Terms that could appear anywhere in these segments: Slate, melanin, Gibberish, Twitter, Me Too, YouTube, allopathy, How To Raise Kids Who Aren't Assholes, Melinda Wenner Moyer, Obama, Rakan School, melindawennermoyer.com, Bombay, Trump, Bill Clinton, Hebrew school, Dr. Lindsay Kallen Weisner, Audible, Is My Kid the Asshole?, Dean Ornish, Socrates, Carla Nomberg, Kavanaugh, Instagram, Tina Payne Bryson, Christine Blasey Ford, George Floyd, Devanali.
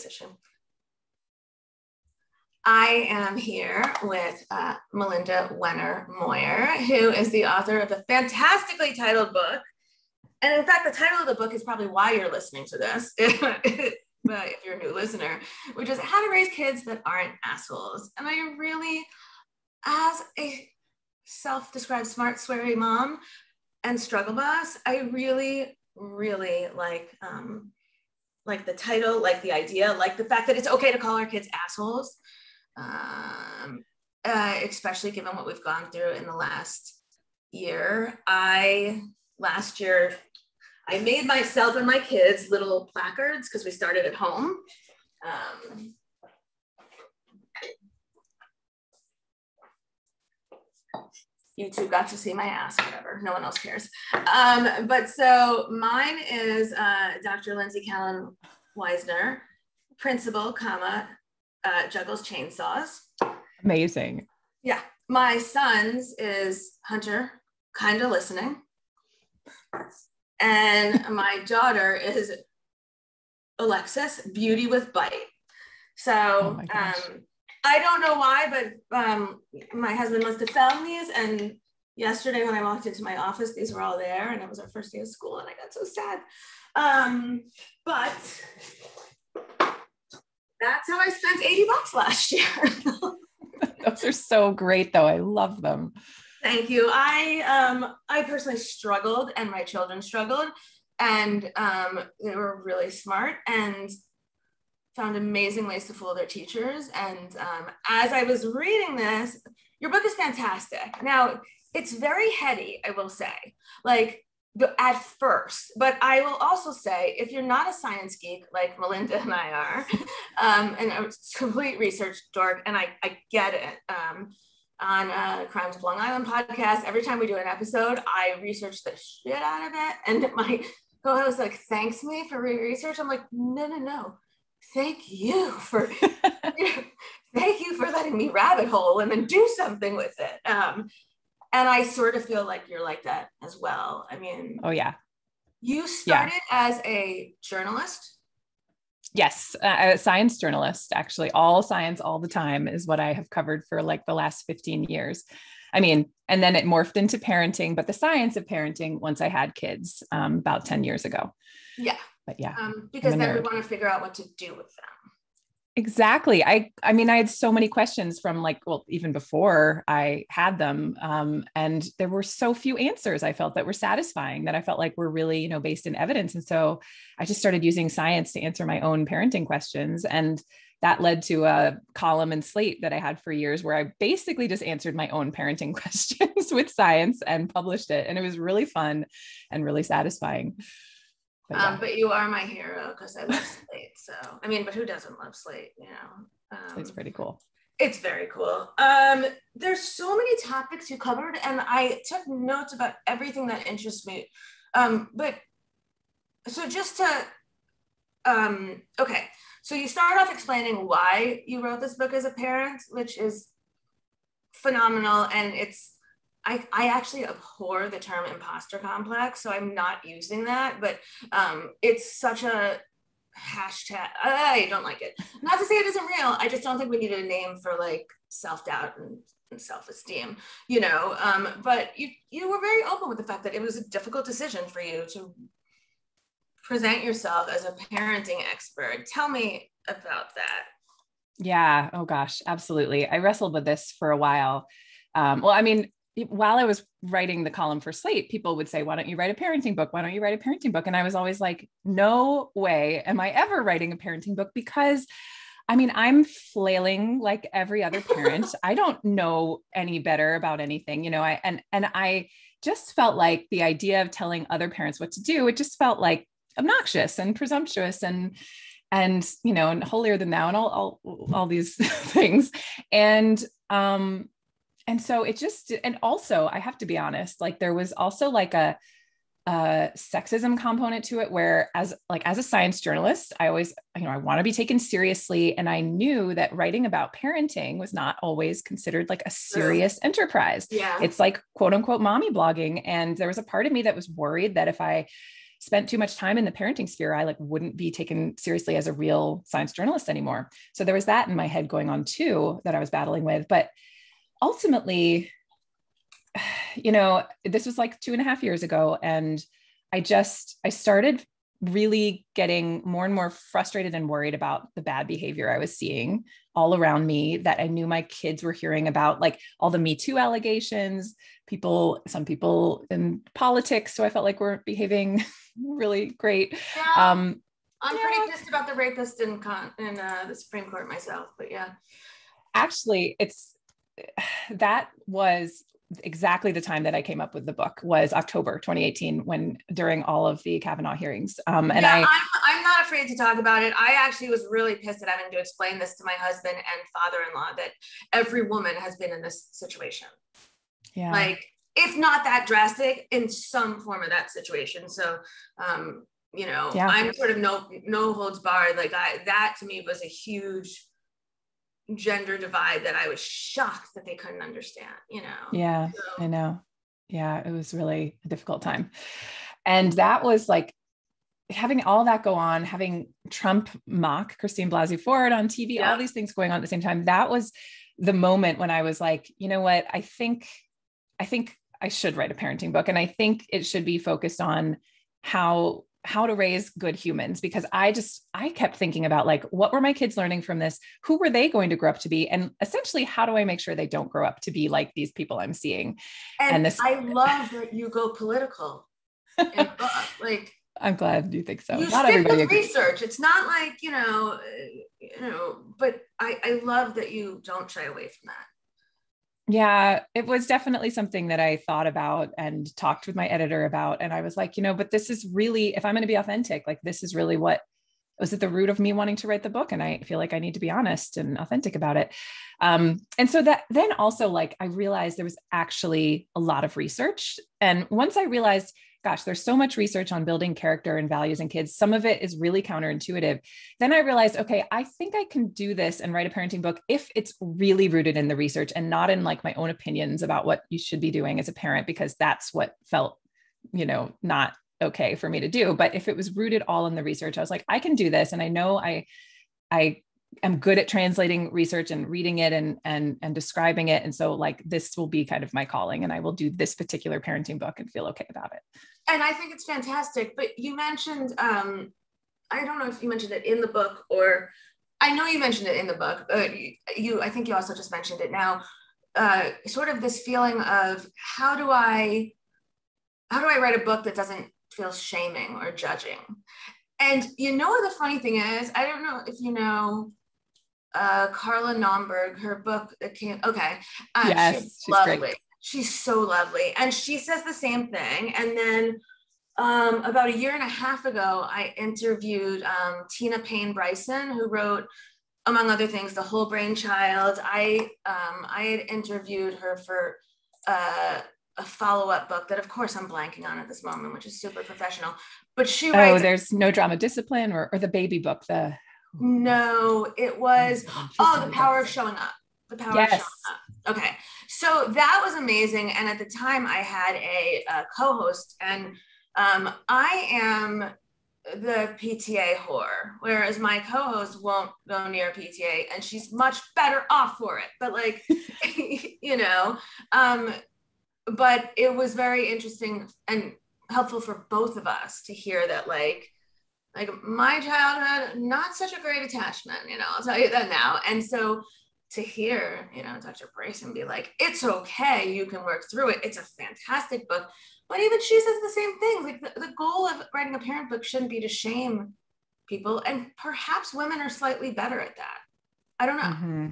Position. I am here with Melinda Wenner Moyer, who is the author of the fantastically titled book. And in fact, the title of the book is probably why you're listening to this, if you're a new listener, which is How to Raise Kids That Aren't Assholes. And I really, as a self-described smart, sweary mom and struggle boss, I really, really like the title, like the idea, like the fact that it's okay to call our kids assholes, especially given what we've gone through in the last year. Last year, I made myself and my kids little placards because we started at home. YouTube got to see my ass, whatever, no one else cares. But so mine is Dr. Lindsay Kallen Weisner, principal, juggles chainsaws. Amazing. Yeah, my son's is Hunter, kinda listening. And my daughter is Alexis, beauty with bite. So I don't know why, but my husband must have found these. And yesterday when I walked into my office, these were all there, and it was our first day of school, and I got so sad. But that's how I spent $80 last year. Those are so great though. I love them. Thank you. I personally struggled, and my children struggled, and they were really smart and found amazing ways to fool their teachers. And as I was reading this, your book is fantastic. Now, it's very heady, I will say, like at first, but I will also say, if you're not a science geek like Melinda and I are, and a complete research dork, and I get it. On Crimes of Long Island podcast, every time we do an episode, I research the shit out of it. And my co-host thanks me for research. I'm like, no. Thank you for, thank you for letting me rabbit hole and then do something with it. And I sort of feel like you're like that as well. I mean, oh yeah. You started as a journalist. Yes, a science journalist, actually. All science all the time is what I have covered for the last 15 years. I mean, and then it morphed into parenting, but the science of parenting once I had kids about 10 years ago. Yeah. But yeah. Because then we want to figure out what to do with them. Exactly. I mean, I had so many questions from even before I had them. And there were so few answers I felt that were satisfying, that I felt like were really, based in evidence. And so I just started using science to answer my own parenting questions. And that led to a column in Slate that I had for years, where I basically just answered my own parenting questions with science and published it. And it was really fun and really satisfying. But, yeah. But you are my hero because I love Slate. So, I mean, but who doesn't love Slate, It's pretty cool. It's very cool. There's so many topics you covered, and I took notes about everything that interests me. So you start off explaining why you wrote this book as a parent, which is phenomenal. And it's, I actually abhor the term imposter complex, so I'm not using that, but it's such a hashtag. I don't like it. Not to say it isn't real. I just don't think we need a name for self-doubt and self-esteem, but you were very open with the fact that it was a difficult decision for you to present yourself as a parenting expert. Tell me about that. Yeah. Oh gosh, absolutely. I wrestled with this for a while. While I was writing the column for Slate, people would say, why don't you write a parenting book? Why don't you write a parenting book? And I was always like, no way am I ever writing a parenting book, because I'm flailing like every other parent. I don't know any better about anything, I just felt like the idea of telling other parents what to do, it just felt like obnoxious and presumptuous and holier than thou and all these things. And so it just, and also I have to be honest, there was also a sexism component to it, where as a science journalist, I always, I want to be taken seriously. And I knew that writing about parenting was not always considered a serious enterprise. Yeah. It's quote unquote mommy blogging. And there was a part of me that was worried that if I spent too much time in the parenting sphere, I wouldn't be taken seriously as a real science journalist anymore. So there was that in my head going on too, that I was battling with. But ultimately, you know, this was 2.5 years ago. And I started really getting more and more frustrated and worried about the bad behavior I was seeing all around me, that I knew my kids were hearing about, all the Me Too allegations, some people in politics. So I felt like we're behaving really great. Yeah. I'm pretty pissed about the rapist in the Supreme Court myself, but yeah. Actually, that was exactly the time that I came up with the book, was October 2018, during all of the Kavanaugh hearings. And yeah, I'm not afraid to talk about it. I actually was really pissed at having to explain this to my husband and father-in-law, that every woman has been in this situation. Yeah. If not that drastic, in some form of that situation. So, you know, yeah. I'm sort of no holds barred. That to me was a huge gender divide that I was shocked that they couldn't understand, you know? Yeah, so. I know. Yeah. It was really a difficult time. And that was having all that go on, having Trump mock Christine Blasey Ford on TV, yeah. All these things going on at the same time. That was the moment when I was you know what? I think I should write a parenting book. And I think it should be focused on how to raise good humans, because I kept thinking about what were my kids learning from this? Who were they going to grow up to be? And essentially, how do I make sure they don't grow up to be like these people I'm seeing? And this, I love that you go political. I'm glad you think so. You not stick with research. It's not but I love that you don't shy away from that. Yeah, it was definitely something that I thought about and talked with my editor about. And I was but this is really, if I'm going to be authentic, this is really what was at the root of me wanting to write the book. And I feel I need to be honest and authentic about it. And so that then also I realized there was actually a lot of research. And once I realized, gosh, there's so much research on building character and values in kids. Some of it is really counterintuitive. Then I realized, okay, I think I can do this and write a parenting book if it's really rooted in the research and not in my own opinions about what you should be doing as a parent, because that's what felt, not okay for me to do. But if it was rooted all in the research, I was I can do this. And I know I am good at translating research and reading it and describing it. And so this will be kind of my calling, and I will do this particular parenting book and feel okay about it. And I think it's fantastic, but you mentioned, I don't know if you mentioned it in the book, or I know you mentioned it in the book, but I think you also just mentioned it now, sort of this feeling of how do I write a book that doesn't feel shaming or judging? And you know what the funny thing is? I don't know if you know Carla Nomberg, her book that came, okay. Yes, she's lovely. Great. She's so lovely. And she says the same thing. And then about 1.5 years ago, I interviewed Tina Payne Bryson, who wrote, among other things, The Whole Brain Child. I had interviewed her for a follow-up book that, of course, I'm blanking on at this moment, which is super professional. But she writes, there's No Drama Discipline, or the baby book. No, it was The Power of Showing Up. The Power of Showing Up. Okay, so that was amazing. And at the time, I had a co-host, and I am the PTA whore, whereas my co-host won't go near PTA, and she's much better off for it. But but it was very interesting and helpful for both of us to hear that my childhood, not such a great attachment, I'll tell you that now. And so to hear, Dr. Bryson be it's okay, you can work through it. It's a fantastic book. But even she says the same thing. The goal of writing a parent book shouldn't be to shame people. And perhaps women are slightly better at that. I don't know. Mm-hmm.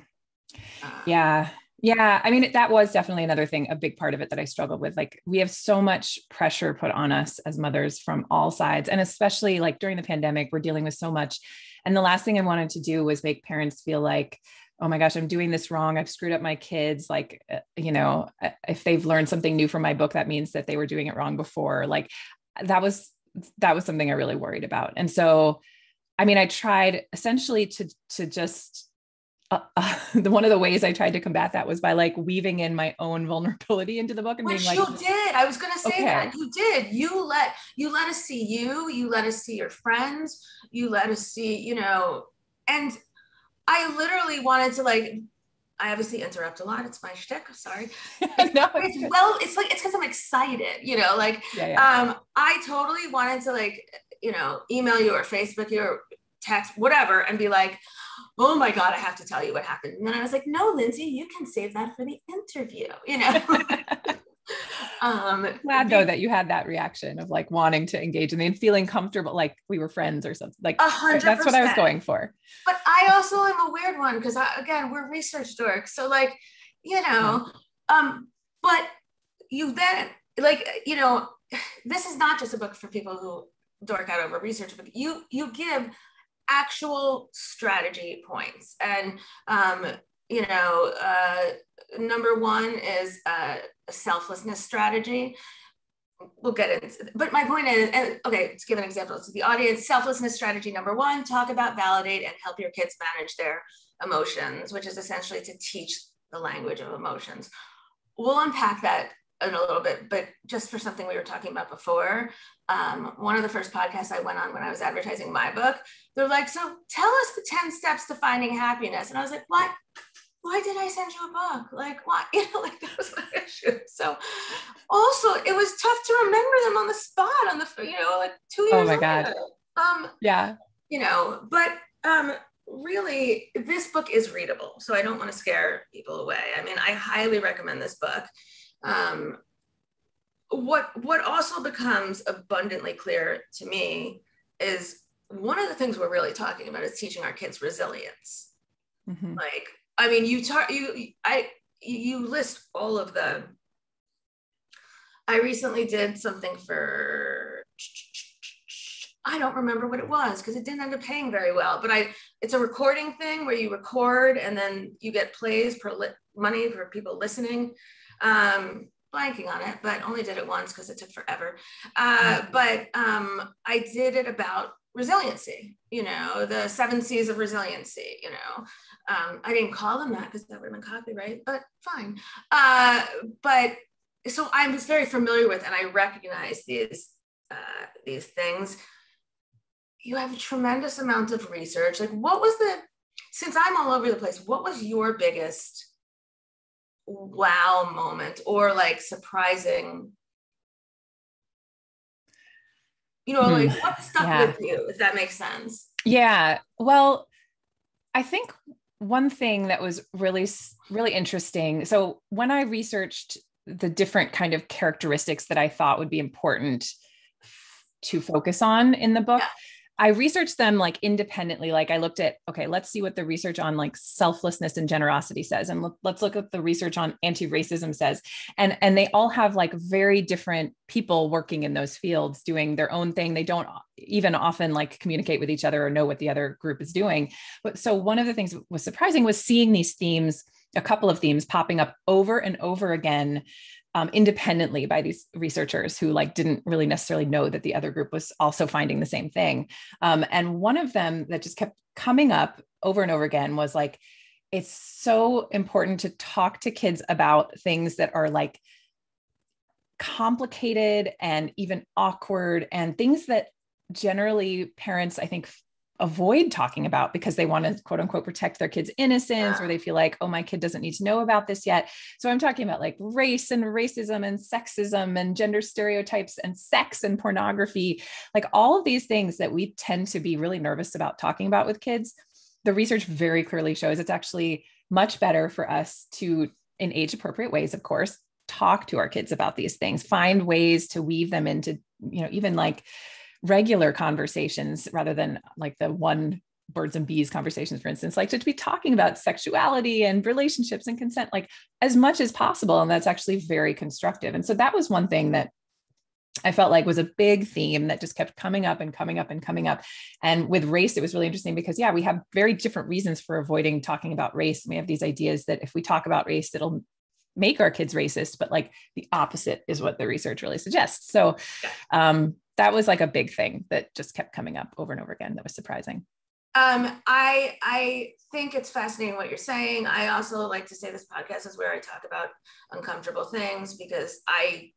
Yeah. Yeah. I mean, that was definitely another thing, a big part of it that I struggled with. We have so much pressure put on us as mothers from all sides. And especially during the pandemic, we're dealing with so much. And the last thing I wanted to do was make parents feel oh my gosh, I'm doing this wrong. I've screwed up my kids. If they've learned something new from my book, that means that they were doing it wrong before. That was something I really worried about. And so, I mean, I tried essentially to just one of the ways I tried to combat that was by like weaving in my own vulnerability into the book. And which being like, you did. I was going to say that you did. You let us see you. You let us see your friends. You let us see, you know. And I literally wanted to like. I obviously interrupt a lot. It's my shtick. Sorry. No, it's well, it's like it's because I'm excited. You know, like I totally wanted to like, you know, email you or Facebook you or text whatever and be like, oh my God, I have to tell you what happened. And then I was like, no, Lindsay, you can save that for the interview, you know? Glad though that you had that reaction of like wanting to engage and then feeling comfortable, like we were friends or something. Like 100%. That's what I was going for. But I also am a weird one because again, we're research dorks. So like, you know, but you then like, you know, this is not just a book for people who dork out over research, but you give actual strategy points. And, you know, number one is a selflessness strategy. We'll get into, but my point is, and, okay, let's give an example to the audience. Selflessness strategy number one, talk about, validate, and help your kids manage their emotions, which is essentially to teach the language of emotions. We'll unpack that in a little bit, but just for something we were talking about before, one of the first podcasts I went on when I was advertising my book, they're like, so tell us the 10 steps to finding happiness. And I was like, what? Why did I send you a book? Like, why? You know, like that was my issue. So also it was tough to remember them on the spot on the, you know, like 2 years ago. Oh my God. Yeah. You know, but really this book is readable. So I don't want to scare people away. I mean, I highly recommend this book. What also becomes abundantly clear to me is one of the things we're really talking about is teaching our kids resilience. Mm-hmm. Like, I mean, you list all of them. I recently did something for, I don't remember what it was because it didn't end up paying very well, but it's a recording thing where you record and then you get plays per money for people listening. Blanking on it, but only did it once because it took forever. But I did it about resiliency, you know, the 7 C's of resiliency, you know. I didn't call them that because that would have been copyright, but fine. But so I'm just very familiar with, and I recognize these things. You have a tremendous amount of research. Like what was since I'm all over the place, what was your biggest wow moment or like surprising, you know, like what stuck with you, if that makes sense? Yeah. Well, I think one thing that was really, really interesting. So when I researched the different kind of characteristics that I thought would be important to focus on in the book, I researched them like independently. Like I looked at, okay, let's see what the research on like selflessness and generosity says. And let's look at the research on anti-racism says, and they all have like very different people working in those fields doing their own thing. They don't even often like communicate with each other or know what the other group is doing. But so one of the things that was surprising was seeing these themes, a couple of themes popping up over and over again, independently by these researchers who like didn't really necessarily know that the other group was also finding the same thing. And one of them that just kept coming up over and over again was like, it's so important to talk to kids about things that are like complicated and even awkward and things that generally parents, I think, avoid talking about because they want to quote unquote protect their kids' innocence, or they feel like, oh, my kid doesn't need to know about this yet. So I'm talking about like race and racism and sexism and gender stereotypes and sex and pornography, like all of these things that we tend to be really nervous about talking about with kids. The research very clearly shows it's actually much better for us to, in age-appropriate ways, of course, talk to our kids about these things, find ways to weave them into, you know, even like regular conversations rather than like the one birds and bees conversations, for instance, like to be talking about sexuality and relationships and consent, like as much as possible. And that's actually very constructive. And so that was one thing that I felt like was a big theme that just kept coming up and coming up and coming up. And with race, it was really interesting because we have very different reasons for avoiding talking about race. We have these ideas that if we talk about race, it'll make our kids racist, but like the opposite is what the research really suggests. So, that was like a big thing that just kept coming up over and over again. That was surprising. I think it's fascinating what you're saying. I also like to say this podcast is where I talk about uncomfortable things, because I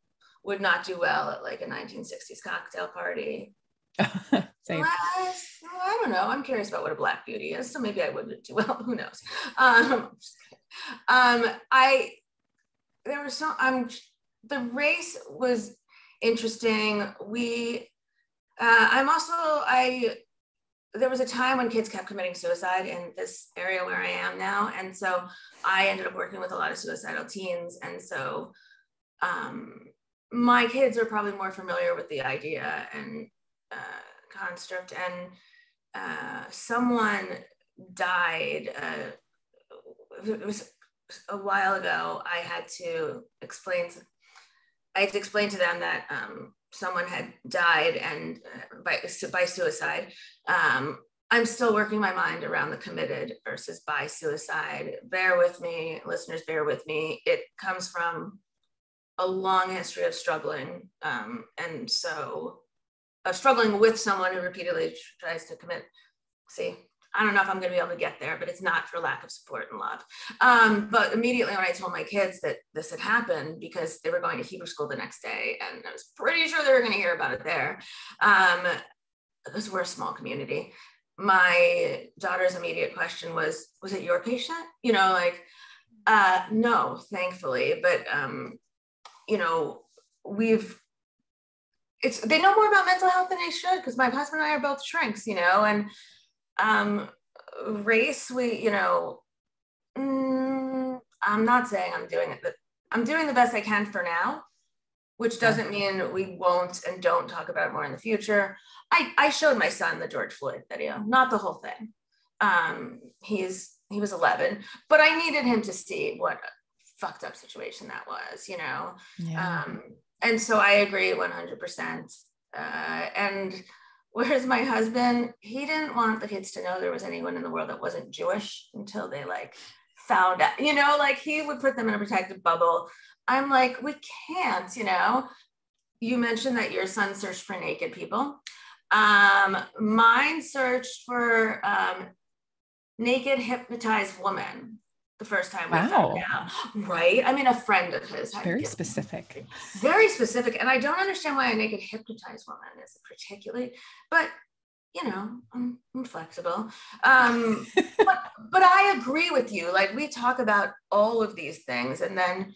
would not do well at like a 1960s cocktail party. I don't know. I'm curious about what a Black beauty is, so maybe I wouldn't do well. Who knows? The race was interesting. There was a time when kids kept committing suicide in this area where I am now. And so I ended up working with a lot of suicidal teens. And so my kids are probably more familiar with the idea and construct. And someone died. It was a while ago. I had to explain to them that someone had died and by suicide. I'm still working my mind around the committed versus by suicide. Bear with me, listeners, bear with me. It comes from a long history of struggling. And so of struggling with someone who repeatedly tries to commit. See, I don't know if I'm gonna be able to get there, but it's not for lack of support and love. But immediately when I told my kids that this had happened, because they were going to Hebrew school the next day, and I was pretty sure they were gonna hear about it there, because we're a small community. My daughter's immediate question was it your patient? You know, like, no, thankfully, but you know, they know more about mental health than they should, because my husband and I are both shrinks, you know, and race, I'm not saying I'm doing it, but I'm doing the best I can for now, which doesn't mean we won't and don't talk about it more in the future. I showed my son the George Floyd video, not the whole thing. He was 11, but I needed him to see what a fucked up situation that was, you know? Yeah. And so I agree 100%. And whereas my husband, he didn't want the kids to know there was anyone in the world that wasn't Jewish until they like found out, you know, like he would put them in a protective bubble. I'm like, we can't, you know. You mentioned that your son searched for naked people. Mine searched for naked hypnotized woman. The first time we found out, right? I mean, a friend of his. Very specific. And I don't understand why a naked hypnotized woman is particularly, but you know, I'm flexible. But I agree with you. Like, we talk about all of these things, and then,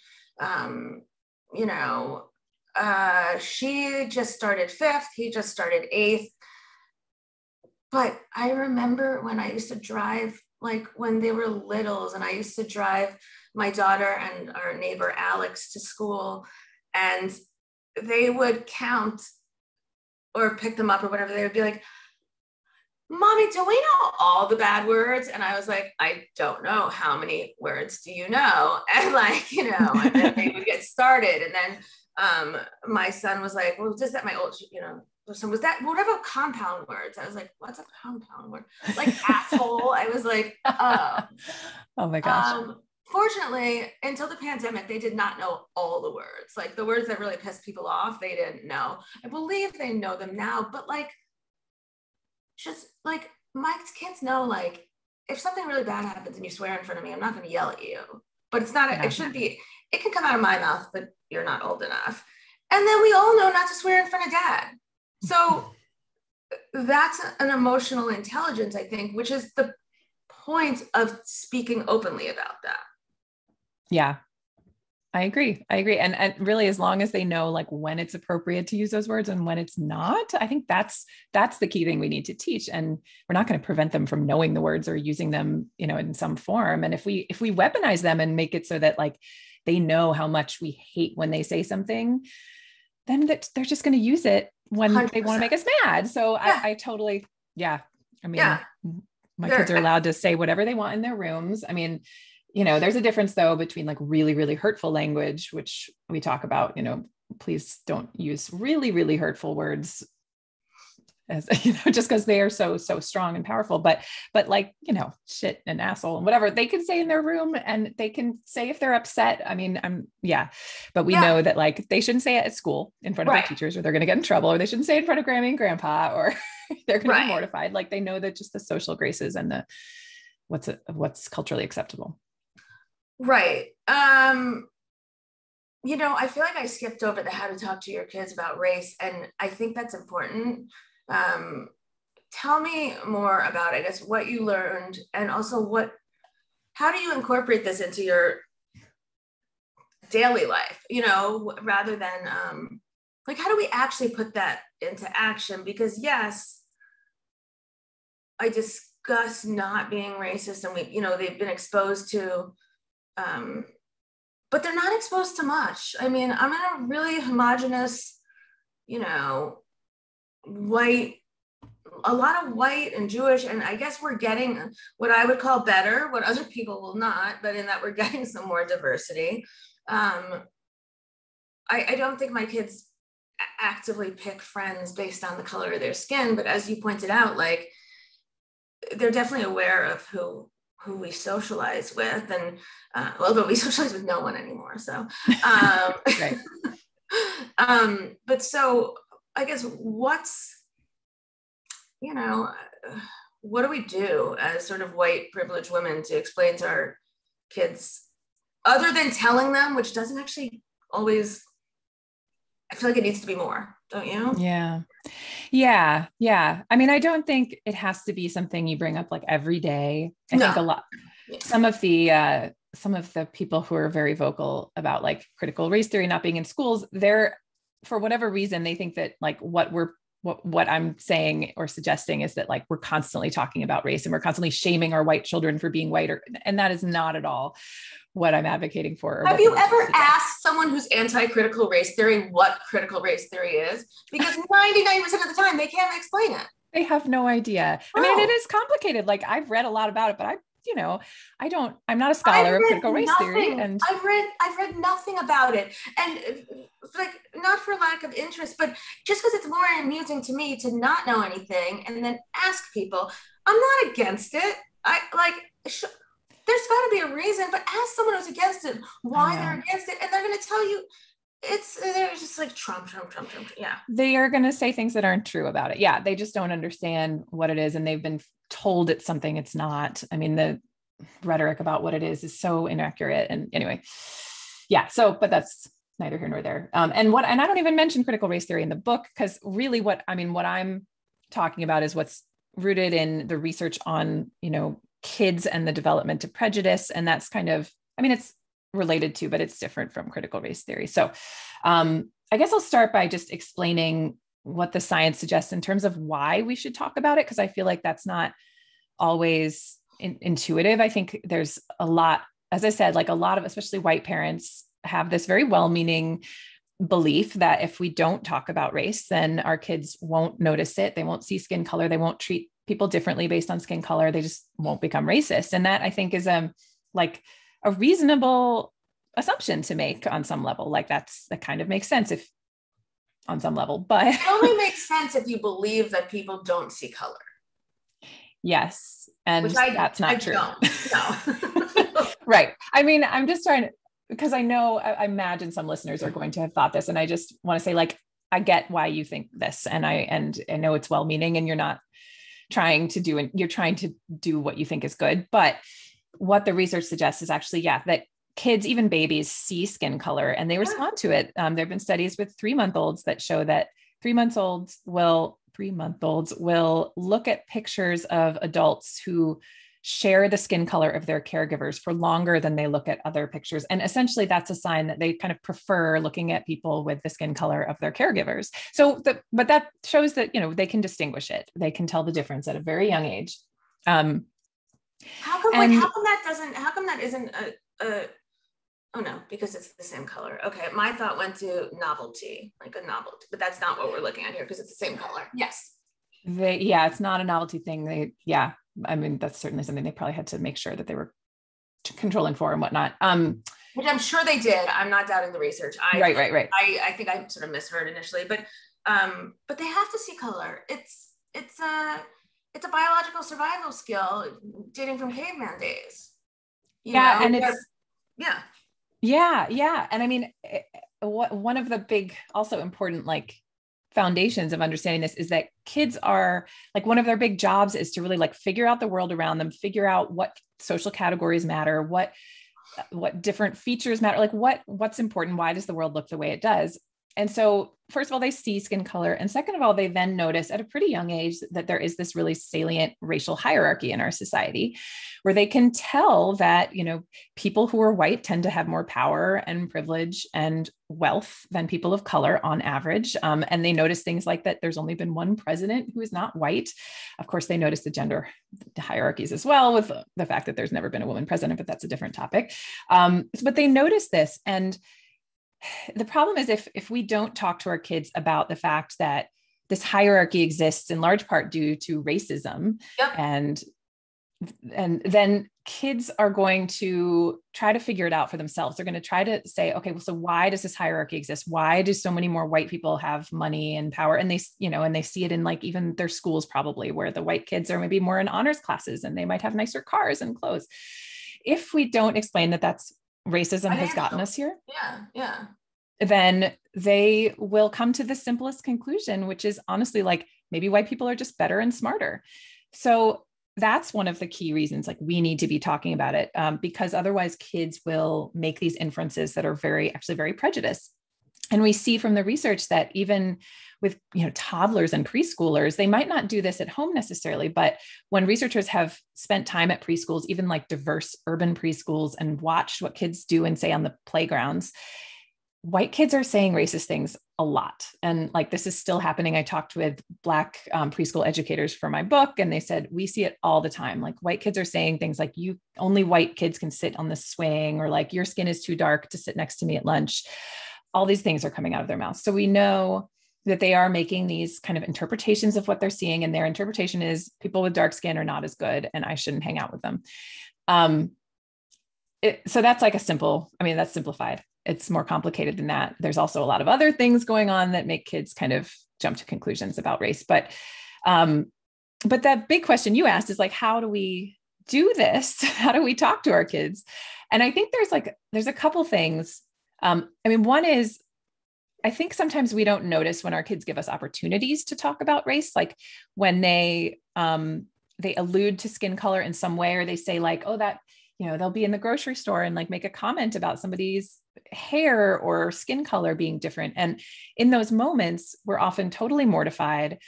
you know, she just started 5th. He just started 8th. But I remember when I used to drive, like when they were littles, and I used to drive my daughter and our neighbor Alex to school, and they would count or pick them up or whatever. They would be like, Mommy, do we know all the bad words? And I was like, I don't know. How many words do you know? And like, you know, and then they would get started. And then my son was like, well, does that my old, you know, so was that, whatever compound words? I was like, what's a compound word? Like asshole. I was like, oh my gosh. Fortunately, until the pandemic, they did not know all the words. Like the words that really pissed people off, they didn't know. I believe they know them now, but like, just like my kids know, like if something really bad happens and you swear in front of me, I'm not going to yell at you, but it's not, it shouldn't be, it can come out of my mouth, but you're not old enough. And then we all know not to swear in front of Dad. So that's an emotional intelligence, I think, which is the point of speaking openly about that. Yeah, I agree. And really, as long as they know like when it's appropriate to use those words and when it's not, I think that's the key thing we need to teach. And we're not going to prevent them from knowing the words or using them, you know, in some form. And if we weaponize them and make it so that like they know how much we hate when they say something, then they're just going to use it when 100%. They want to make us mad. So yeah. I totally, yeah. I mean, yeah. My kids are allowed to say whatever they want in their rooms. I mean, you know, there's a difference though, between like really, really hurtful language, which we talk about, you know, please don't use really, really hurtful words as, you know, just because they are so, so strong and powerful, but like, you know, shit and asshole and whatever they can say in their room, and they can say if they're upset. I mean, but we know that like, they shouldn't say it at school in front of their teachers, or they're going to get in trouble, or they shouldn't say it in front of Grammy and Grandpa, or They're going to be mortified. Like they know that just the social graces and the what's culturally acceptable. Right. You know, I feel like I skipped over the how to talk to your kids about race. And I think that's important. Tell me more about, I guess, what you learned and also how do you incorporate this into your daily life, you know, rather than like, how do we actually put that into action? Because yes, I discuss not being racist and we, you know, they've been exposed to, but they're not exposed to much. I mean, I'm in a really homogenous, you know, white, a lot of white and Jewish, and I guess we're getting what I would call better, what other people will not, but in that we're getting some more diversity. I don't think my kids actively pick friends based on the color of their skin, but as you pointed out, like they're definitely aware of who we socialize with, and although we socialize with no one anymore, so but so I guess you know, what do we do as sort of white privileged women to explain to our kids, other than telling them, which doesn't actually always, I feel like it needs to be more, don't you? Yeah. I mean, I don't think it has to be something you bring up like every day. I think a lot, some of the people who are very vocal about like critical race theory not being in schools, they're, for whatever reason, they think that like what I'm saying or suggesting is that like, we're constantly talking about race and we're constantly shaming our white children for being white, and that is not at all what I'm advocating for. Have you ever asked someone who's anti-critical race theory what critical race theory is? Because 99% of the time they can't explain it. They have no idea. Oh. I mean, it is complicated. Like I've read a lot about it, but I'm not a scholar of critical race theory. And I've read nothing about it. And like, not for lack of interest, but just because it's more amusing to me to not know anything and then ask people. I'm not against it. There's gotta be a reason, but ask someone who's against it, why they're against it. And they're going to tell you they're just like Trump. Yeah. They are going to say things that aren't true about it. Yeah. They just don't understand what it is. And they've been told it's something it's not. I mean, the rhetoric about what it is so inaccurate. And anyway, yeah. So, but that's neither here nor there. And I don't even mention critical race theory in the book, because really what I'm talking about is what's rooted in the research on, you know, kids and the development of prejudice. And that's kind of, I mean, it's related to, but it's different from critical race theory. So I guess I'll start by just explaining what the science suggests in terms of why we should talk about it, because I feel like that's not always intuitive. I think there's a lot, as I said, like a lot of, especially white parents have this very well-meaning belief that if we don't talk about race, then our kids won't notice it. They won't see skin color. They won't treat people differently based on skin color. They just won't become racist. And that I think is like a reasonable assumption to make on some level. Like that kind of makes sense if on some level, but it only makes sense if you believe that people don't see color. Yes. And that's not true. No. Right. I mean, I'm just trying to, because I know, I imagine some listeners are going to have thought this, and I just want to say, like, I get why you think this. And I know it's well-meaning, and you're trying to do what you think is good. But what the research suggests is actually, that kids, even babies, see skin color and they respond to it. There've been studies with 3-month-olds that show that 3-month-olds will look at pictures of adults who share the skin color of their caregivers for longer than they look at other pictures. And essentially that's a sign that they kind of prefer looking at people with the skin color of their caregivers. So, but that shows that, you know, they can distinguish it. They can tell the difference at a very young age. Because it's the same color. Okay. My thought went to novelty, but that's not what we're looking at here, because it's the same color. Yes. It's not a novelty thing. I mean, that's certainly something they probably had to make sure that they were controlling for and whatnot. Which I'm sure they did. I'm not doubting the research. Right. I think I sort of misheard initially, but they have to see color. It's a biological survival skill dating from caveman days. And I mean, one of the big, also important, like foundations of understanding this is that kids are like, one of their big jobs is to really like figure out the world around them, figure out what social categories matter, what different features matter, like what's important, why does the world look the way it does? And so first of all, they see skin color. And second of all, they then notice at a pretty young age that there is this really salient racial hierarchy in our society where they can tell that, you know, people who are white tend to have more power and privilege and wealth than people of color on average. And they notice things like that. There's only been one president who is not white. Of course, they notice the gender hierarchies as well with the fact that there's never been a woman president, but that's a different topic. But they notice this. And the problem is if we don't talk to our kids about the fact that this hierarchy exists in large part due to racism, yep. and then kids are going to try to figure it out for themselves. They're going to try to say, okay, well, so why does this hierarchy exist? Why do so many more white people have money and power? And they, you know, and they see it in like even their schools probably, where the white kids are maybe more in honors classes and they might have nicer cars and clothes. If we don't explain that that's racism has gotten us here. Yeah. Then they will come to the simplest conclusion, which is honestly like maybe white people are just better and smarter. So that's one of the key reasons like we need to be talking about it, because otherwise kids will make these inferences that are very prejudiced. And we see from the research that even with, you know, toddlers and preschoolers, they might not do this at home necessarily, but when researchers have spent time at preschools, even like diverse urban preschools, and watched what kids do and say on the playgrounds, white kids are saying racist things a lot. And like, this is still happening. I talked with Black preschool educators for my book, and they said, we see it all the time. Like white kids are saying things like, you only white kids can sit on the swing, or like your skin is too dark to sit next to me at lunch. All these things are coming out of their mouths. So we know that they are making these kind of interpretations of what they're seeing. And their interpretation is people with dark skin are not as good and I shouldn't hang out with them. So that's like that's simplified. It's more complicated than that. There's also a lot of other things going on that make kids kind of jump to conclusions about race. But that big question you asked is like, how do we do this? How do we talk to our kids? And I think there's a couple things. One is, I think sometimes we don't notice when our kids give us opportunities to talk about race, like when they allude to skin color in some way, or they say like, oh, that, you know, they'll be in the grocery store and like make a comment about somebody's hair or skin color being different. And in those moments, we're often totally mortified.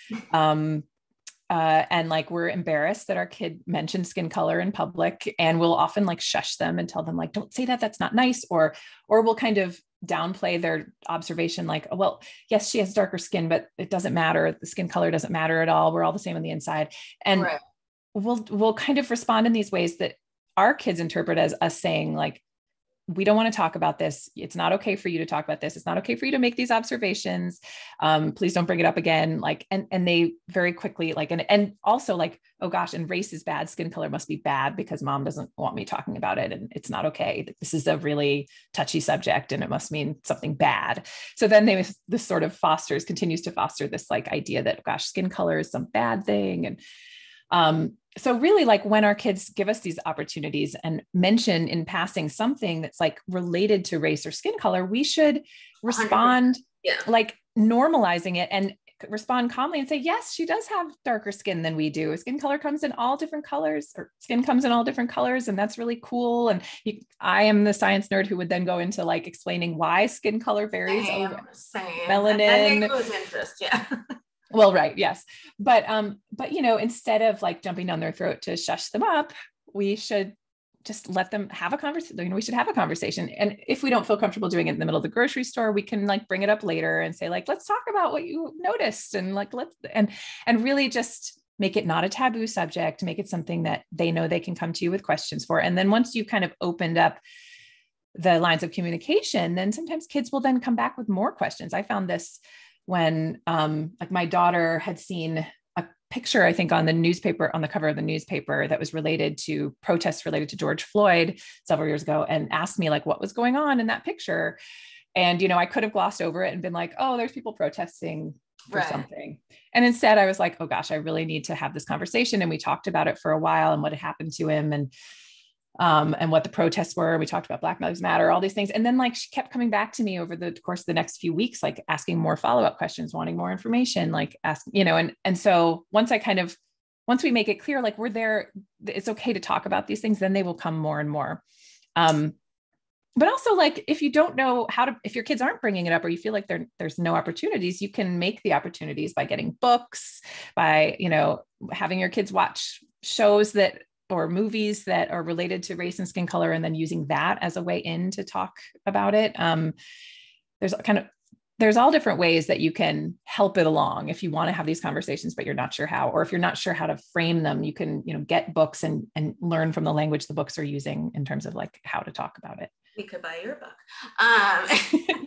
And like, we're embarrassed that our kid mentioned skin color in public, and we'll often like shush them and tell them like, don't say that, that's not nice. Or we'll kind of downplay their observation. Like, oh, well, yes, she has darker skin, but it doesn't matter. The skin color doesn't matter at all. We're all the same on the inside. And right. We'll kind of respond in these ways that our kids interpret as us saying like, we don't want to talk about this. It's not okay for you to talk about this. It's not okay for you to make these observations. Please don't bring it up again. Like, and they very quickly like, and also like, oh gosh, and race is bad. Skin color must be bad because mom doesn't want me talking about it. And it's not okay. This is a really touchy subject and it must mean something bad. So then this sort of continues to foster this like idea that, gosh, skin color is some bad thing. And, so really like when our kids give us these opportunities and mention in passing something that's like related to race or skin color, we should respond like normalizing it and respond calmly and say, yes, she does have darker skin than we do. Skin color comes in all different colors, or skin comes in all different colors. And that's really cool. And I am the science nerd who would then go into like explaining why skin color varies. Same. Melanin. I think interest, yeah. Well, right. Yes. But, you know, instead of like jumping down their throat to shush them up, we should just let them have a conversation. You know, we should have a conversation. And if we don't feel comfortable doing it in the middle of the grocery store, we can like bring it up later and say like, let's talk about what you noticed, and like, and really just make it not a taboo subject, make it something that they know they can come to you with questions for. And then once you kind of opened up the lines of communication, then sometimes kids will then come back with more questions. I found this when like my daughter had seen a picture, I think on the cover of the newspaper, that was related to protests related to George Floyd several years ago, and asked me like what was going on in that picture. And, you know, I could have glossed over it and been like, oh, there's people protesting for something. And instead I was like, oh gosh, I really need to have this conversation. And we talked about it for a while and what had happened to him. And and what the protests were. We talked about Black Lives Matter, all these things. And then, like, she kept coming back to me over the course of the next few weeks, like asking more follow-up questions, wanting more information, like ask, you know, and so once we make it clear, like we're there, it's okay to talk about these things, then they will come more and more. But also, like, if you don't know how to, if your kids aren't bringing it up, or you feel like there's no opportunities, you can make the opportunities by getting books, by, you know, having your kids watch shows that, or movies that are related to race and skin color, and then using that as a way in to talk about it. There's all different ways that you can help it along if you want to have these conversations, but you're not sure how, or if you're not sure how to frame them, you can, you know, get books and learn from the language the books are using in terms of like how to talk about it. We could buy your book.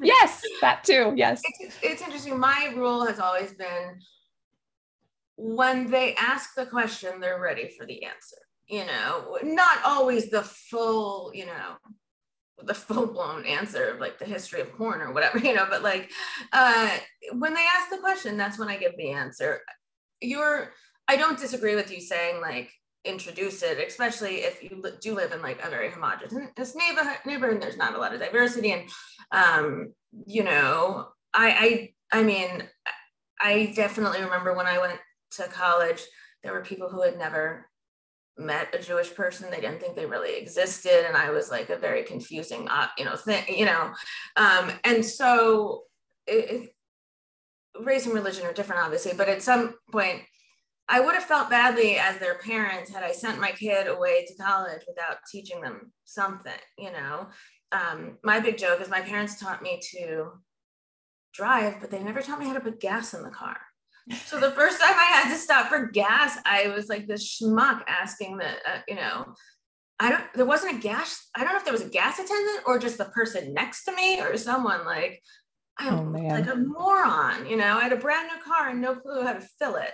Yes, that too. Yes. It's interesting. My rule has always been, when they ask the question, they're ready for the answer, you know, not always the full, you know, the full-blown answer of like the history of corn or whatever, you know, but like when they ask the question, that's when I give the answer. I don't disagree with you saying like, introduce it, especially if you do live in like a very homogenous neighborhood, there's not a lot of diversity. And, you know, I mean, I definitely remember when I went to college, there were people who had never met a Jewish person. They didn't think they really existed. And I was like a very confusing, you know, thing, you know? And so race and religion are different, obviously, but at some point, I would have felt badly as their parents had I sent my kid away to college without teaching them something, you know. My big joke is my parents taught me to drive, but they never taught me how to put gas in the car. So the first time I had to stop for gas, I was like this schmuck asking the, you know, I don't know if there was a gas attendant or just the person next to me or someone, like, I'm like a moron, you know. I had a brand new car and no clue how to fill it.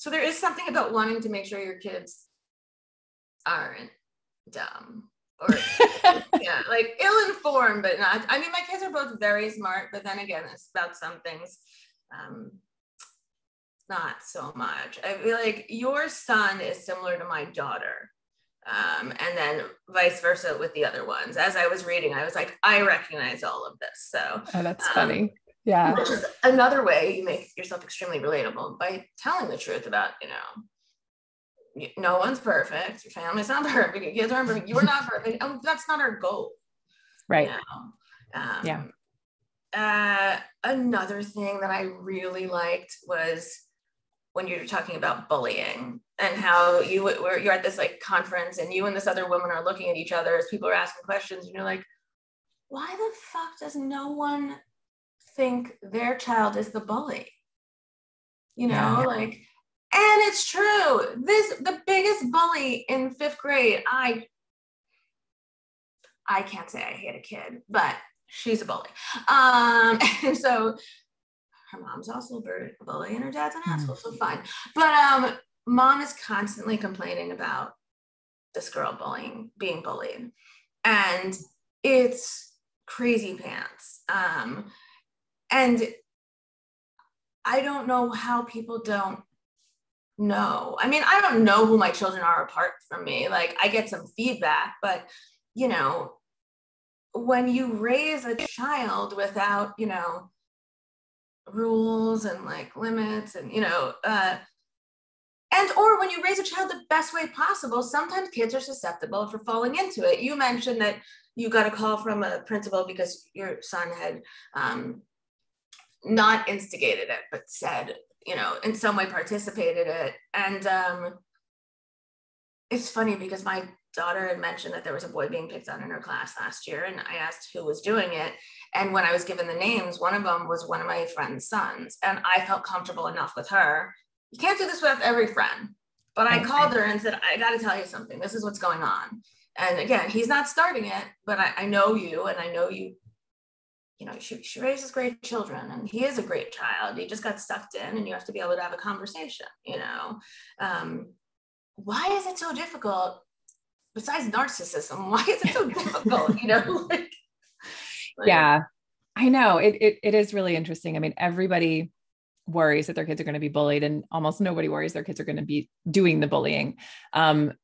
So there is something about wanting to make sure your kids aren't dumb or yeah, like ill-informed, but not, I mean, my kids are both very smart, but then again, it's about some things, not so much. I feel like your son is similar to my daughter. And then vice versa with the other ones. As I was reading, I was like, I recognize all of this. So that's funny. Yeah. Which is another way you make yourself extremely relatable by telling the truth about, you know, no one's perfect. Your family's not perfect. Your kids aren't perfect. You're not perfect. Oh, that's not our goal. Right. You know? Another thing that I really liked was when you were talking about bullying and how you're at this like conference and you and this other woman are looking at each other as people are asking questions and you're like, why the fuck does no one think their child is the bully? You know, like, and it's true. The biggest bully in 5th grade, I can't say I hate a kid, but she's a bully. And so her mom's also a bully and her dad's an asshole, so fine. But mom is constantly complaining about this girl being bullied. And it's crazy pants. And I don't know how people don't know. I mean, I don't know who my children are apart from me. Like, I get some feedback, but, you know, when you raise a child without, you know, rules and like limits and, you know, and or when you raise a child the best way possible, sometimes kids are susceptible for falling into it. You mentioned that you got a call from a principal because your son had not instigated it, but said, you know, in some way participated it. And it's funny because my daughter had mentioned that there was a boy being picked on in her class last year, and I asked who was doing it. And when I was given the names, one of them was one of my friend's sons, and I felt comfortable enough with her. You can't do this with every friend, but I called her and said, I got to tell you something. This is what's going on. And again, he's not starting it, but I know you, and I know you, you know, she raises great children and he is a great child. He just got sucked in and you have to be able to have a conversation, you know? Why is it so difficult? Besides narcissism, why is it so difficult? You know, like, yeah, I know it is really interesting. I mean, everybody worries that their kids are going to be bullied, and almost nobody worries their kids are going to be doing the bullying. And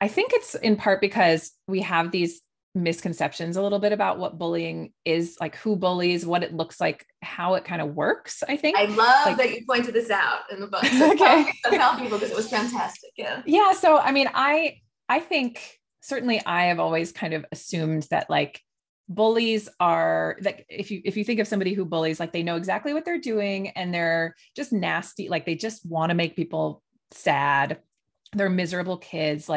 I think it's in part because we have these misconceptions a little bit about what bullying is, like who bullies, what it looks like, how it kind of works. I think I love that you pointed this out in the book. So okay. Tell people, because it was fantastic. Yeah. Yeah. So, I mean, I think certainly I have always kind of assumed that like bullies are like, if you think of somebody who bullies, like they know exactly what they're doing and they're just nasty. Like they just want to make people sad. They're miserable kids.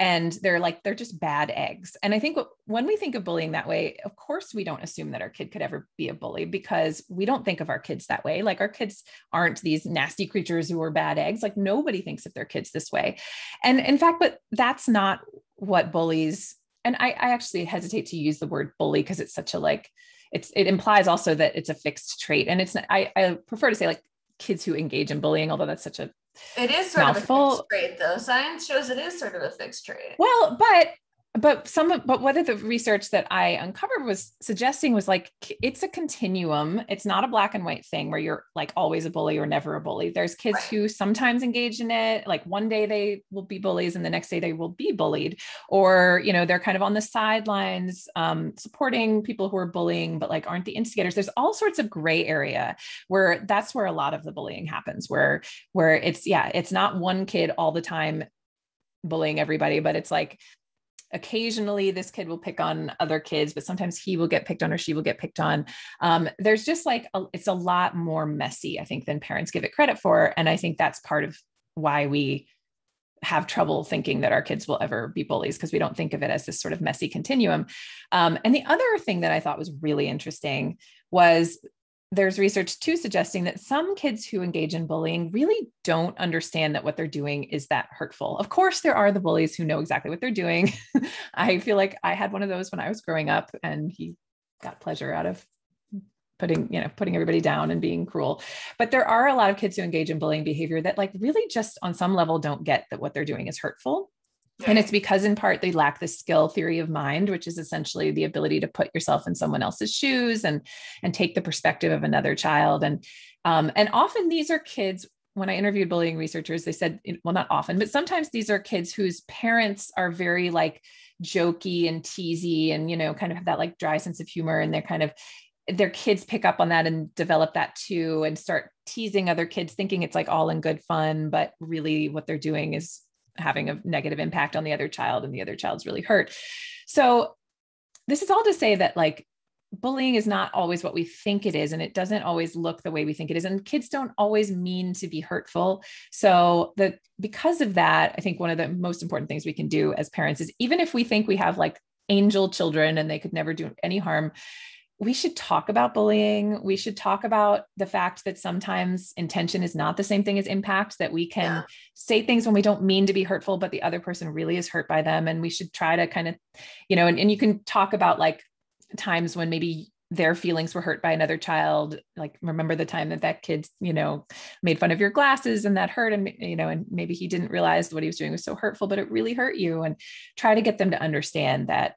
And they're just bad eggs. And I think when we think of bullying that way, of course, we don't assume that our kid could ever be a bully because we don't think of our kids that way. Like our kids aren't these nasty creatures who are bad eggs. Like nobody thinks of their kids this way. And in fact, but that's not what bullies, and I actually hesitate to use the word bully because it's such a, it implies also that it's a fixed trait. And it's not, I prefer to say like kids who engage in bullying, although that's such a It is sort mouthful. Of a fixed trait, though. Science shows it is sort of a fixed trait. Well, but what the research that I uncovered was suggesting was like, it's a continuum. It's not a black and white thing where you're like always a bully or never a bully. There's kids right. who sometimes engage in it. Like one day they will be bullies and the next day they will be bullied, or, you know, they're kind of on the sidelines, supporting people who are bullying, but like, aren't the instigators. There's all sorts of gray area where that's where a lot of the bullying happens, where it's, yeah, it's not one kid all the time bullying everybody, but it's like, occasionally this kid will pick on other kids, but sometimes he will get picked on or she will get picked on. There's just it's a lot more messy, I think, than parents give it credit for. And I think that's part of why we have trouble thinking that our kids will ever be bullies, because we don't think of it as this sort of messy continuum. And the other thing that I thought was really interesting was there's research too suggesting that some kids who engage in bullying really don't understand that what they're doing is that hurtful. Of course, there are the bullies who know exactly what they're doing. I feel like I had one of those when I was growing up, and he got pleasure out of putting everybody down and being cruel. But there are a lot of kids who engage in bullying behavior that like really just on some level don't get that what they're doing is hurtful. And it's because in part they lack the skill theory of mind, which is essentially the ability to put yourself in someone else's shoes and take the perspective of another child. And often these are kids, when I interviewed bullying researchers, they said, well, not often, but sometimes these are kids whose parents are very like jokey and teasy and, you know, kind of have that like dry sense of humor, and they're kind of, their kids pick up on that and develop that too and start teasing other kids thinking it's like all in good fun, but really what they're doing is having a negative impact on the other child, and the other child's really hurt. So this is all to say that like bullying is not always what we think it is. And it doesn't always look the way we think it is. And kids don't always mean to be hurtful. So because of that, I think one of the most important things we can do as parents is, even if we think we have like angel children and they could never do any harm, we should talk about bullying. We should talk about the fact that sometimes intention is not the same thing as impact, that we can say things when we don't mean to be hurtful, but the other person really is hurt by them. And we should try to kind of, you know, and you can talk about like times when maybe their feelings were hurt by another child. Like, remember the time that kid, you know, made fun of your glasses and that hurt, and, you know, and maybe he didn't realize what he was doing was so hurtful, but it really hurt you. And try to get them to understand that,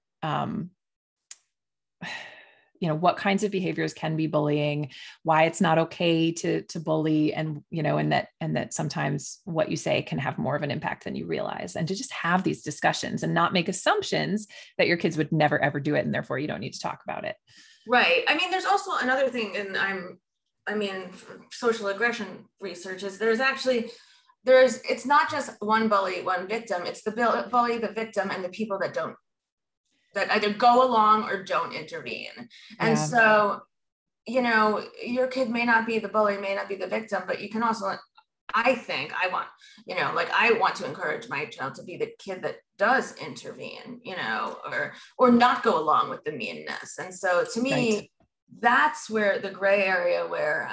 you know, what kinds of behaviors can be bullying, why it's not okay to bully, and, you know, and that sometimes what you say can have more of an impact than you realize, and to just have these discussions and not make assumptions that your kids would never, ever do it, and therefore you don't need to talk about it. Right. I mean, there's also another thing, and social aggression research is it's not just one bully, one victim. It's the bully, the victim, and the people that either go along or don't intervene. And so, you know, your kid may not be the bully, may not be the victim, but you can also, I want to encourage my child to be the kid that does intervene, you know, or not go along with the meanness. And so to me, That's where the gray area where,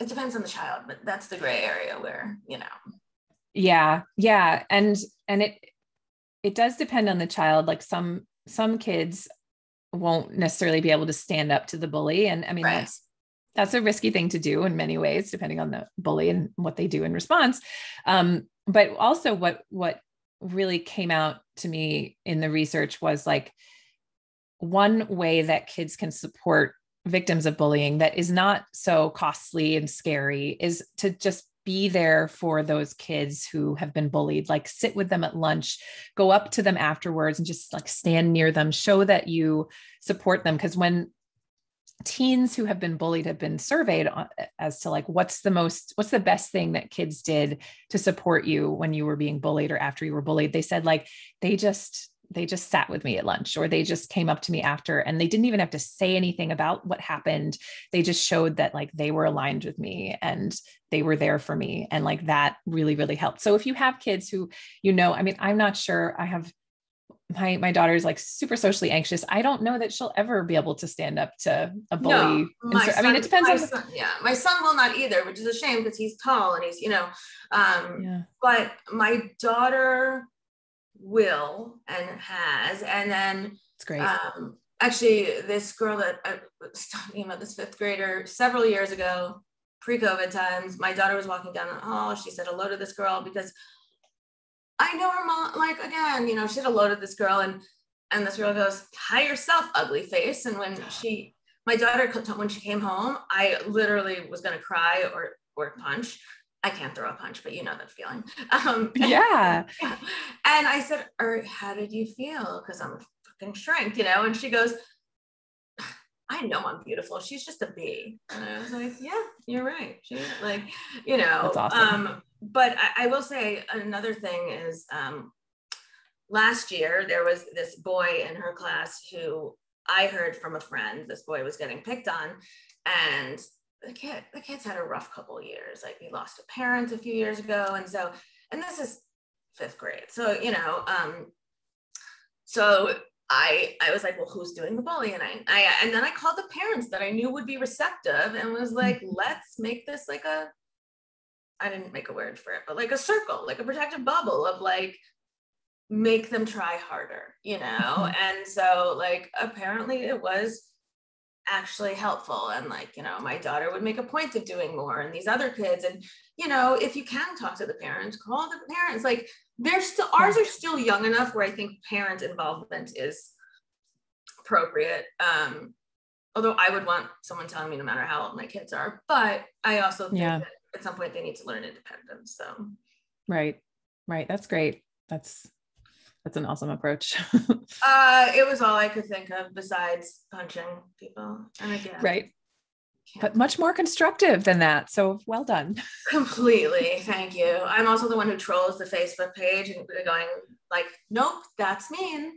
it depends on the child, but that's the gray area where, you know. Yeah. Yeah. And it does depend on the child. Like some kids won't necessarily be able to stand up to the bully. And I mean, that's a risky thing to do in many ways, depending on the bully and what they do in response. But also what really came out to me in the research was like one way that kids can support victims of bullying that is not so costly and scary is to just be there for those kids who have been bullied, like sit with them at lunch, go up to them afterwards and just like stand near them, show that you support them. Because when teens who have been bullied have been surveyed on, as to like, what's the best thing that kids did to support you when you were being bullied or after you were bullied, they said like, they just sat with me at lunch, or they just came up to me after, and they didn't even have to say anything about what happened. They just showed that like they were aligned with me and they were there for me. And like, that really, really helped. So if you have kids who, you know, I mean, I'm not sure I have, my daughter is like super socially anxious. I don't know that she'll ever be able to stand up to a bully. No, I mean, it depends. My son will not either, which is a shame because he's tall and he's, you know, but my daughter will and has, and then it's great. Actually, this girl that I was talking about, this fifth grader, several years ago, pre-COVID times, my daughter was walking down the hall. She said hello to this girl because I know her mom, like, again, you know, she said hello to this girl, and this girl goes, "Hi yourself, ugly face." And when my daughter, when she came home, I literally was going to cry or punch. I can't throw a punch, but you know that feeling. Yeah. And I said, "How did you feel?" Because I'm a fucking shrink, you know? And she goes, "I know I'm beautiful. She's just a bee." And I was like, "Yeah, you're right." She's like, you know, that's awesome. But I will say another thing is, last year there was this boy in her class who I heard from a friend, this boy was getting picked on, and the kid's had a rough couple of years. Like, he lost a parent a few years ago. And this is fifth grade. So, you know, so I was like, well, who's doing the bullying? And then I called the parents that I knew would be receptive and was like, let's make this like a, I didn't make a word for it, but like a circle, like a protective bubble of like, make them try harder, you know? And so like, apparently it was actually helpful. And like, you know, my daughter would make a point of doing more, and these other kids. And, you know, if you can talk to the parents, call the parents, like they're still, ours are still young enough where I think parent involvement is appropriate. Although I would want someone telling me no matter how old my kids are, but I also think that at some point they need to learn independence. So. Right. That's great. That's an awesome approach. It was all I could think of besides punching people. And again, right. But much more constructive than that. So well done. Completely. Thank you. I'm also the one who trolls the Facebook page and going like, nope, that's mean.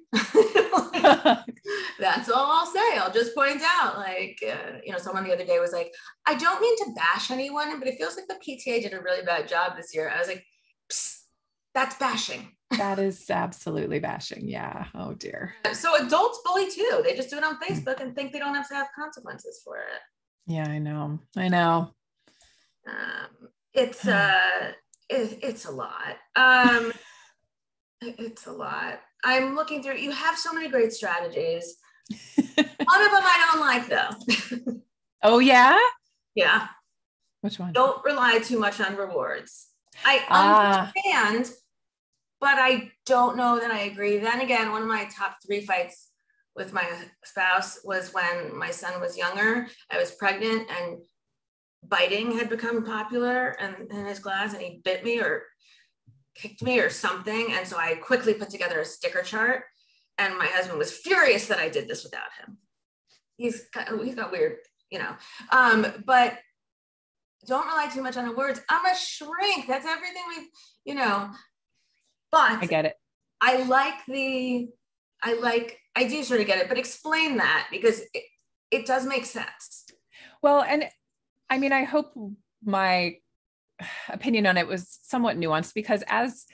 That's all I'll say. I'll just point out like, you know, someone the other day was like, I don't mean to bash anyone, but it feels like the PTA did a really bad job this year. I was like, psst, that's bashing. That is absolutely bashing. Yeah. Oh dear. So adults bully too. They just do it on Facebook and think they don't have to have consequences for it. Yeah, I know. It's a lot. It's a lot. I'm looking through, you have so many great strategies. One of them I don't like though. Oh yeah? Yeah. Which one? Don't rely too much on rewards. I understand, but I don't know that I agree. Then again, one of my top three fights with my spouse was when my son was younger. I was pregnant and biting had become popular in his class, and he bit me or kicked me or something. And so I quickly put together a sticker chart, and my husband was furious that I did this without him. He's got weird, you know, but don't rely too much on the words. I'm a shrink. That's everything we've, you know, but I get it. I do sort of get it, but explain that because it does make sense. Well, and I mean, I hope my opinion on it was somewhat nuanced because as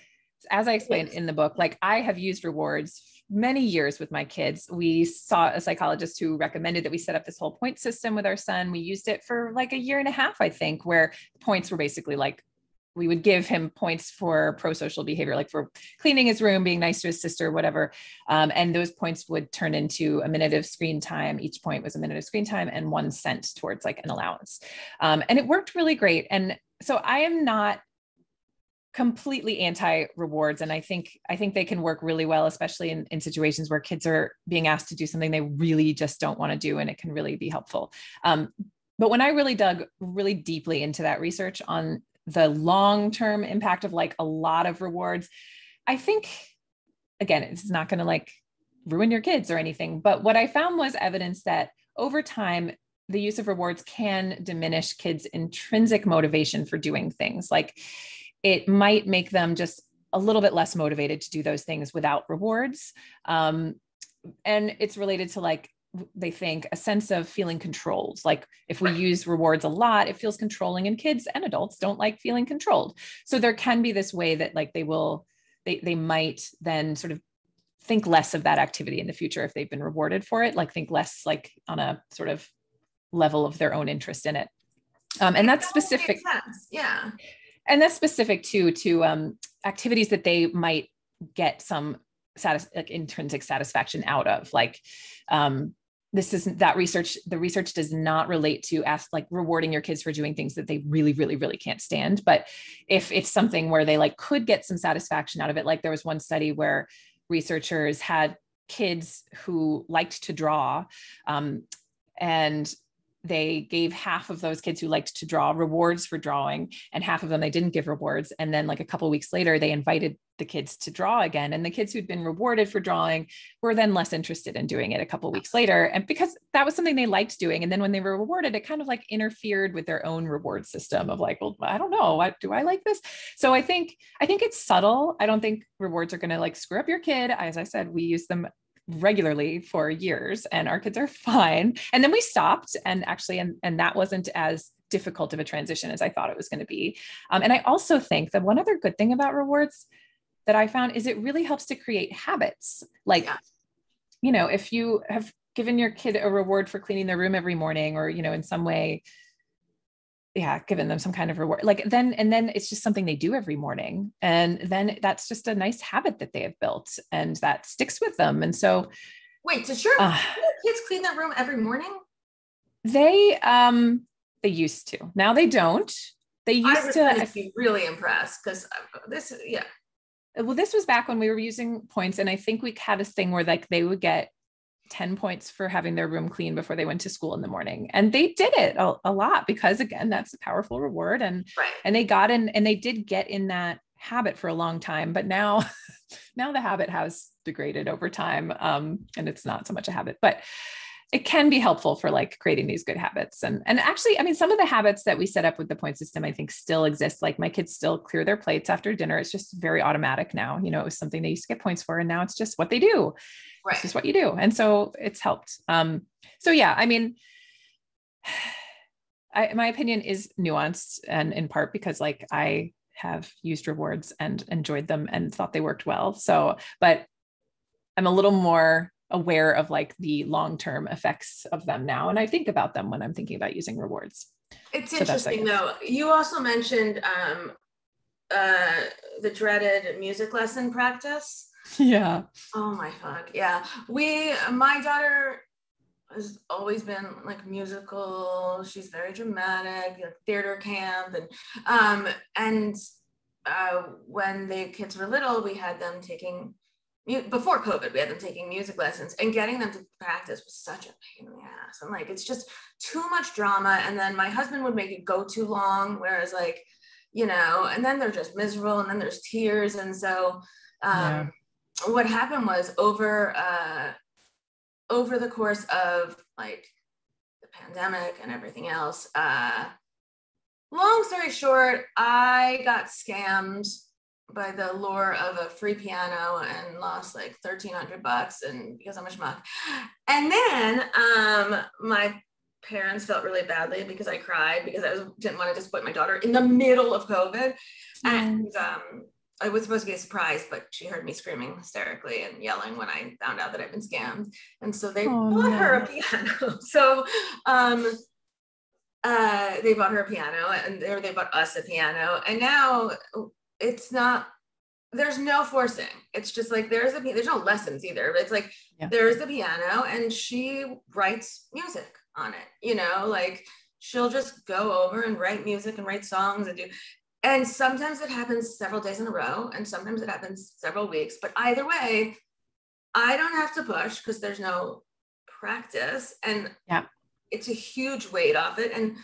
I explained in the book, like I have used rewards many years with my kids. We saw a psychologist who recommended that we set up this whole point system with our son. We used it for like a year and a half, I think, where points were basically like, we would give him points for pro-social behavior, like for cleaning his room, being nice to his sister, whatever. And those points would turn into a minute of screen time. Each point was a minute of screen time and 1 cent towards like an allowance. And it worked really great. And so I am not completely anti-rewards. And I think they can work really well, especially in situations where kids are being asked to do something they really just don't want to do. And it can really be helpful. But when I really dug really deeply into that research on the long-term impact of like a lot of rewards. I think, again, it's not going to like ruin your kids or anything, but what I found was evidence that over time, the use of rewards can diminish kids' intrinsic motivation for doing things. Like it might make them just a little bit less motivated to do those things without rewards. And it's related to like, they think a sense of feeling controlled. Like if we use rewards a lot, it feels controlling, and kids and adults don't like feeling controlled. So there can be this way that like they might then sort of think less of that activity in the future if they've been rewarded for it, like think less like on a sort of level of their own interest in it. And that's specific. Yeah. And that's specific too, to activities that they might get some intrinsic satisfaction out of. Like this isn't that research. The research does not relate to like rewarding your kids for doing things that they really, really, really can't stand. But if it's something where they like could get some satisfaction out of it, like there was one study where researchers had kids who liked to draw, and they gave half of those kids who liked to draw rewards for drawing, and half of them they didn't give rewards. And then like a couple of weeks later, they invited the kids to draw again. And the kids who'd been rewarded for drawing were then less interested in doing it a couple of weeks later. And because that was something they liked doing. And then when they were rewarded, it kind of like interfered with their own reward system of like, well, I don't know, do I like this? So I think it's subtle. I don't think rewards are going to like screw up your kid. As I said, we use them regularly for years and our kids are fine. And then we stopped, and that wasn't as difficult of a transition as I thought it was going to be. And I also think that one other good thing about rewards that I found is it really helps to create habits. Like, you know, if you have given your kid a reward for cleaning their room every morning, or, you know, in some way, given them some kind of reward, like then it's just something they do every morning. And then that's just a nice habit that they have built, and that sticks with them. And so wait, does your kids clean their room every morning? They used to, now they don't. They used to. I'd be really impressed because this, well, this was back when we were using points. And I think we had this thing where like they would get 10 points for having their room clean before they went to school in the morning. And they did it a lot because, again, that's a powerful reward. And, and they got in, and they did get in that habit for a long time, but now the habit has degraded over time. And it's not so much a habit, but it can be helpful for like creating these good habits. And actually, I mean, some of the habits that we set up with the point system, I think still exist. Like my kids still clear their plates after dinner. It's just very automatic now. You know, it was something they used to get points for, and now it's just what they do. Right. It's just what you do. And so it's helped. So yeah, I mean, my opinion is nuanced, and in part because like I have used rewards and enjoyed them and thought they worked well. So, but I'm a little more aware of like the long-term effects of them now. And I think about them when I'm thinking about using rewards. It's interesting though. You also mentioned the dreaded music lesson practice. Yeah. Oh my fuck. Yeah. My daughter has always been like musical. She's very dramatic, like theater camp. And when the kids were little, we had them taking before COVID, we had them taking music lessons, and getting them to practice was such a pain in the ass. I'm like, it's just too much drama. And then my husband would make it go too long, whereas like, you know, and then they're just miserable, and then there's tears. And so what happened was over the course of like the pandemic and everything else, long story short, I got scammed by the lure of a free piano and lost like $1,300 and because I'm a schmuck. And then my parents felt really badly because I cried because I didn't want to disappoint my daughter in the middle of COVID. And I was supposed to be a surprise, but she heard me screaming hysterically and yelling when I found out that I'd been scammed. And so they bought her a piano. So they bought her a piano, and they bought us a piano. And now it's not, there's no forcing. It's just like, there's no lessons either, but it's like, there's the piano and she writes music on it, you know, like she'll just go over and write music and write songs and do, and sometimes it happens several days in a row, and sometimes it happens several weeks, but either way, I don't have to push because there's no practice, and it's a huge weight off it. And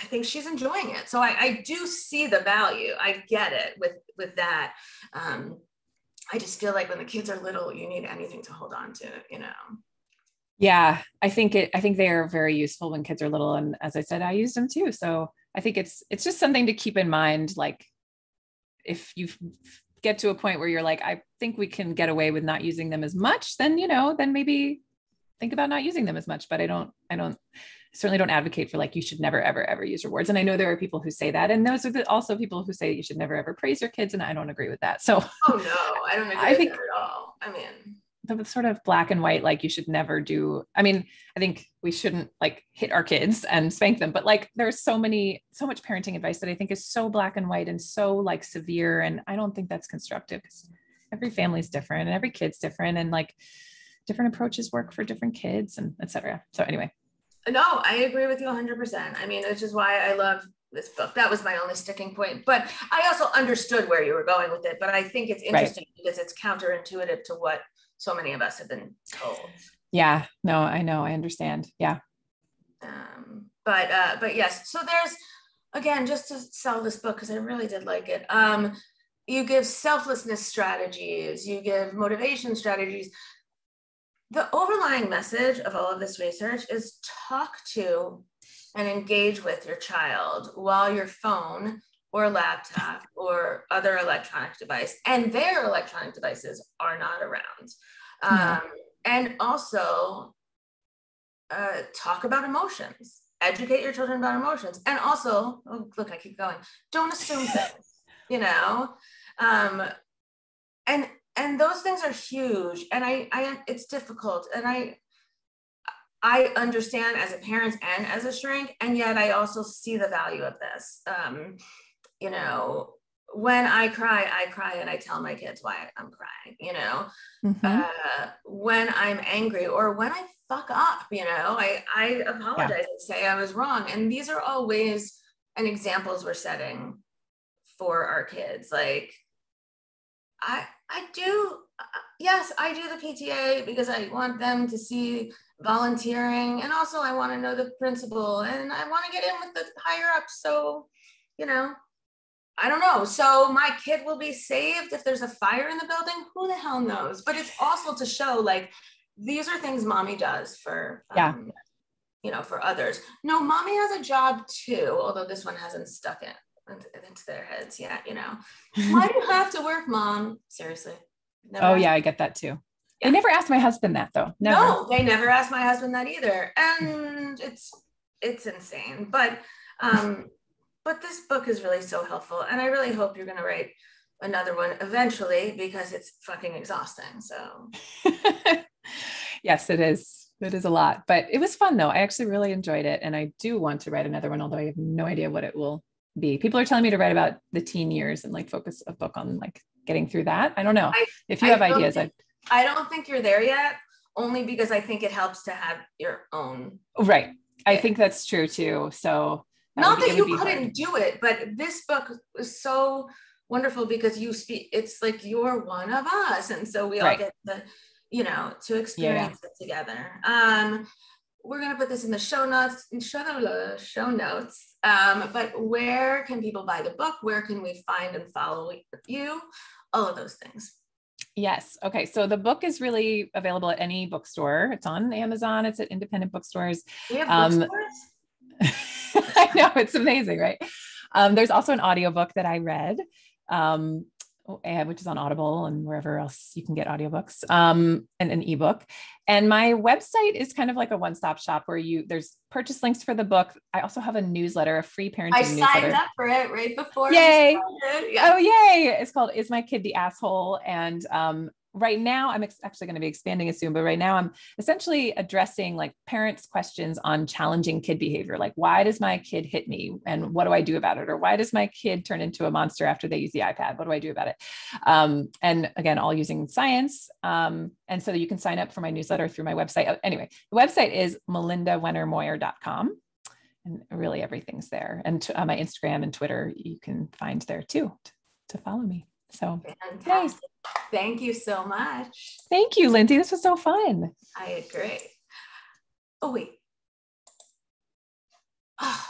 I think she's enjoying it. So I do see the value. I get it with that. I just feel like when the kids are little, you need anything to hold on to, you know? Yeah. I think they are very useful when kids are little. And as I said, I use them too. So I think it's just something to keep in mind. Like if you get to a point where you're like, I think we can get away with not using them as much, then, you know, then maybe think about not using them as much, but I certainly don't advocate for like, you should never, ever, ever use rewards. And I know there are people who say that. And those are also people who say you should never, ever praise your kids. And I don't agree with that. So, oh no, I don't agree with that at all. I mean, the sort of black and white, like you should never do. I mean, I think we shouldn't like hit our kids and spank them, but like, there's so much parenting advice that I think is so black and white and so like severe. And I don't think that's constructive because every family's different and every kid's different and like different approaches work for different kids and et cetera. So anyway. No, I agree with you 100%. I mean, which is why I love this book. That was my only sticking point, but I also understood where you were going with it, but I think it's interesting because it's counterintuitive to what so many of us have been told. Yeah, no, I know. I understand. Yeah. But yes, so there's, again, just to sell this book, cause I really did like it. You give selflessness strategies, you give motivation strategies. The overlying message of all of this research is talk to and engage with your child while your phone or laptop or other electronic device and their electronic devices are not around. And also talk about emotions, educate your children about emotions. And also, oh, look, I keep going, don't assume things, you know? And those things are huge. And it's difficult. And I understand as a parent and as a shrink, and yet I also see the value of this. You know, when I cry and I tell my kids why I'm crying, you know, when I'm angry or when I fuck up, you know, I apologize and say I was wrong. And these are all ways and examples we're setting for our kids. Like, I do the PTA because I want them to see volunteering. And also I want to know the principal and I want to get in with the higher ups. So, you know, I don't know. So my kid will be saved if there's a fire in the building, who the hell knows? But it's also to show like, these are things mommy does for, you know, for others. No, mommy has a job too. Although this one hasn't stuck in. Into their heads yet, you know. Why do you have to work, mom? Seriously. I get that too. Yeah. I never asked my husband that though. Never. No, they never asked my husband that either. And it's insane. But this book is really so helpful. And I really hope you're gonna write another one eventually because it's fucking exhausting. So yes, it is. It is a lot. But it was fun though. I actually really enjoyed it. And I do want to write another one, although I have no idea what it will be. People are telling me to write about the teen years and like focus a book on like getting through that. I don't know if you have ideas. I don't think you're there yet, only because I think it helps to have your own. Right. I think that's true too. So not that you couldn't do it, but this book was so wonderful because you speak, it's like you're one of us. And so we all get the, you know, to experience it together. We're going to put this in the show notes, but where can people buy the book? Where can we find and follow you? All of those things. Yes. Okay. So the book is really available at any bookstore. It's on Amazon. It's at independent bookstores. We have bookstores? I know, it's amazing, right? There's also an audiobook that I read, which is on Audible and wherever else you can get audiobooks, and an ebook. And my website is kind of like a one-stop shop where there's purchase links for the book. I also have a newsletter, a free parenting newsletter. I signed up for it right before. Yay. Yeah. Oh, yay. It's called Is My Kid the Asshole? And, right now I'm actually going to be expanding it soon, but right now I'm essentially addressing like parents' questions on challenging kid behavior. Like, why does my kid hit me and what do I do about it? Or why does my kid turn into a monster after they use the iPad? What do I do about it? And again, all using science. And so you can sign up for my newsletter through my website. Anyway, the website is melindawennermoyer.com. And really everything's there. And my Instagram and Twitter, you can find there too to follow me. So fantastic. Thank you so much. Thank you, Lindsay. This was so fun. I agree. Oh, wait. Oh.